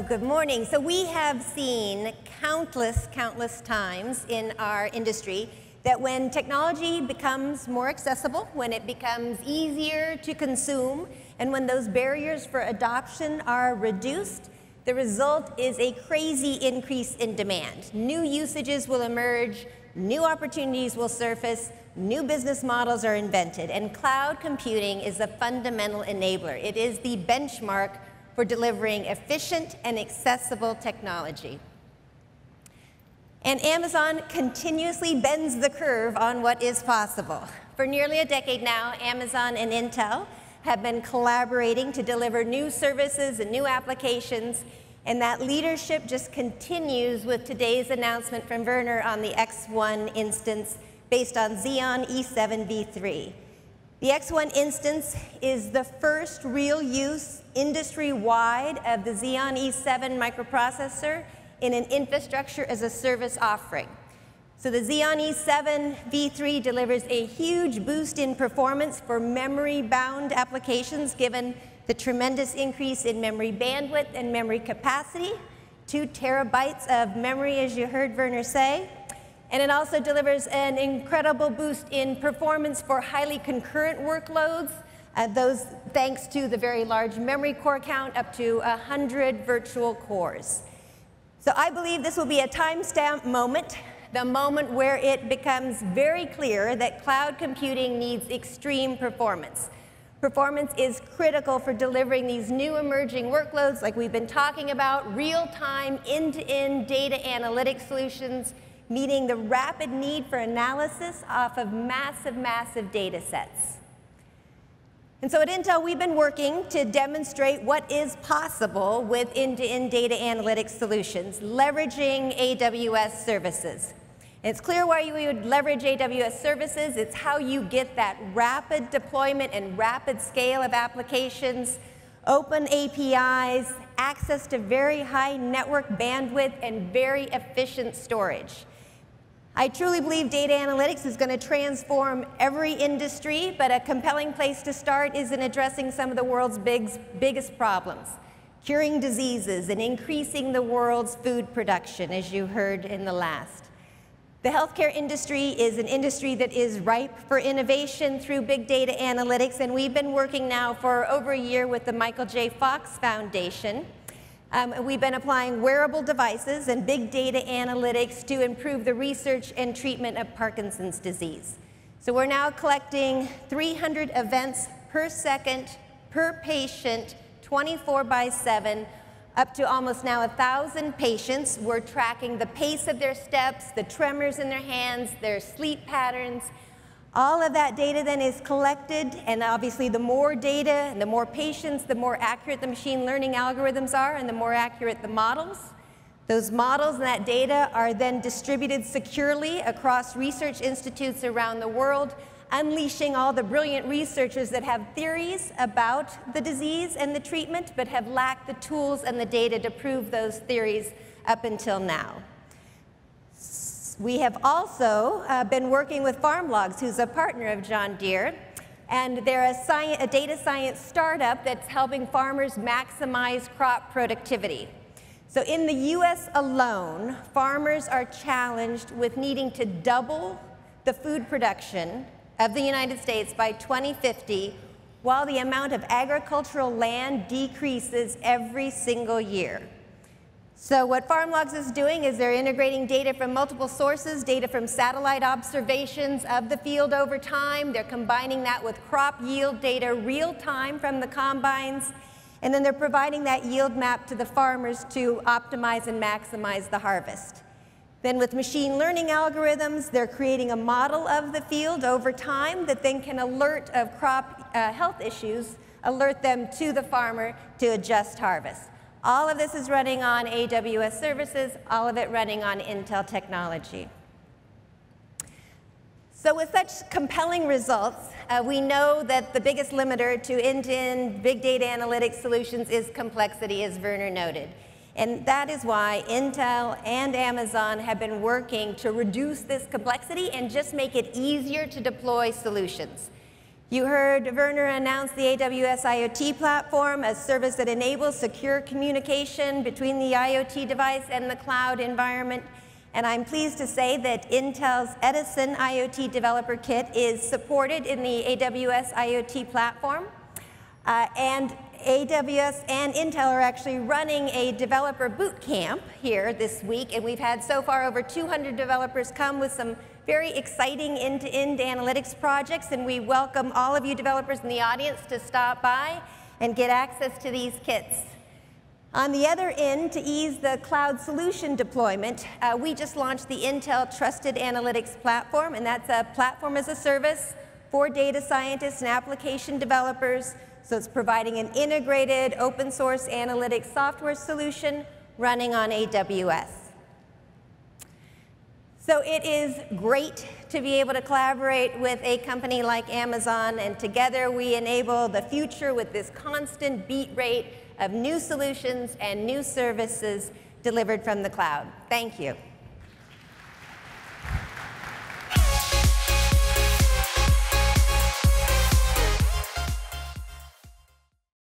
So good morning. So we have seen countless times in our industry that when technology becomes more accessible, when it becomes easier to consume, and when those barriers for adoption are reduced, the result is a crazy increase in demand. New usages will emerge, new opportunities will surface, new business models are invented, and cloud computing is a fundamental enabler. It is the benchmark for delivering efficient and accessible technology. And Amazon continuously bends the curve on what is possible. For nearly a decade now, Amazon and Intel have been collaborating to deliver new services and new applications, and that leadership just continues with today's announcement from Werner on the X1 instance based on Xeon E7 v3. The X1 instance is the first real use industry-wide of the Xeon E7 microprocessor in an infrastructure as a service offering. So the Xeon E7 v3 delivers a huge boost in performance for memory-bound applications given the tremendous increase in memory bandwidth and memory capacity, 2 terabytes of memory, as you heard Werner say. And it also delivers an incredible boost in performance for highly concurrent workloads, those thanks to the very large memory core count, up to 100 virtual cores. So I believe this will be a timestamp moment, the moment where it becomes very clear that cloud computing needs extreme performance. Performance is critical for delivering these new emerging workloads like we've been talking about, real-time, end-to-end data analytics solutions, meeting the rapid need for analysis off of massive data sets. And so at Intel, we've been working to demonstrate what is possible with end-to-end data analytics solutions, leveraging AWS services. And it's clear why you would leverage AWS services. It's how you get that rapid deployment and rapid scale of applications, open APIs, access to very high network bandwidth, and very efficient storage. I truly believe data analytics is going to transform every industry, but a compelling place to start is in addressing some of the world's biggest problems, curing diseases and increasing the world's food production, as you heard in the last. The healthcare industry is an industry that is ripe for innovation through big data analytics, and we've been working now for over a year with the Michael J. Fox Foundation. We've been applying wearable devices and big data analytics to improve the research and treatment of Parkinson's disease. So we're now collecting 300 events per second, per patient, 24/7, up to almost now 1,000 patients. We're tracking the pace of their steps, the tremors in their hands, their sleep patterns. All of that data then is collected, and obviously the more data and the more patients, the more accurate the machine learning algorithms are and the more accurate the models. Those models and that data are then distributed securely across research institutes around the world, unleashing all the brilliant researchers that have theories about the disease and the treatment, but have lacked the tools and the data to prove those theories up until now. We have also been working with FarmLogs, who's a partner of John Deere, and they're a data science startup that's helping farmers maximize crop productivity. So in the US alone, farmers are challenged with needing to double the food production of the United States by 2050, while the amount of agricultural land decreases every single year. So what FarmLogs is doing is they're integrating data from multiple sources, data from satellite observations of the field over time. They're combining that with crop yield data real time from the combines. And then they're providing that yield map to the farmers to optimize and maximize the harvest. Then with machine learning algorithms, they're creating a model of the field over time that then can alert of crop health issues, alert them to the farmer to adjust harvest. All of this is running on AWS services, all of it running on Intel technology. So with such compelling results, we know that the biggest limiter to end-to-end big data analytics solutions is complexity, as Werner noted. And that is why Intel and Amazon have been working to reduce this complexity and just make it easier to deploy solutions. You heard Werner announce the AWS IoT platform, a service that enables secure communication between the IoT device and the cloud environment. And I'm pleased to say that Intel's Edison IoT developer kit is supported in the AWS IoT platform. And AWS and Intel are actually running a developer boot camp here this week, and we've had so far over 200 developers come with some very exciting end-to-end analytics projects, and we welcome all of you developers in the audience to stop by and get access to these kits. On the other end, to ease the cloud solution deployment, we just launched the Intel Trusted Analytics Platform, and that's a platform as a service for data scientists and application developers. So it's providing an integrated open source analytics software solution running on AWS. So it is great to be able to collaborate with a company like Amazon, and together we enable the future with this constant beat rate of new solutions and new services delivered from the cloud. Thank you.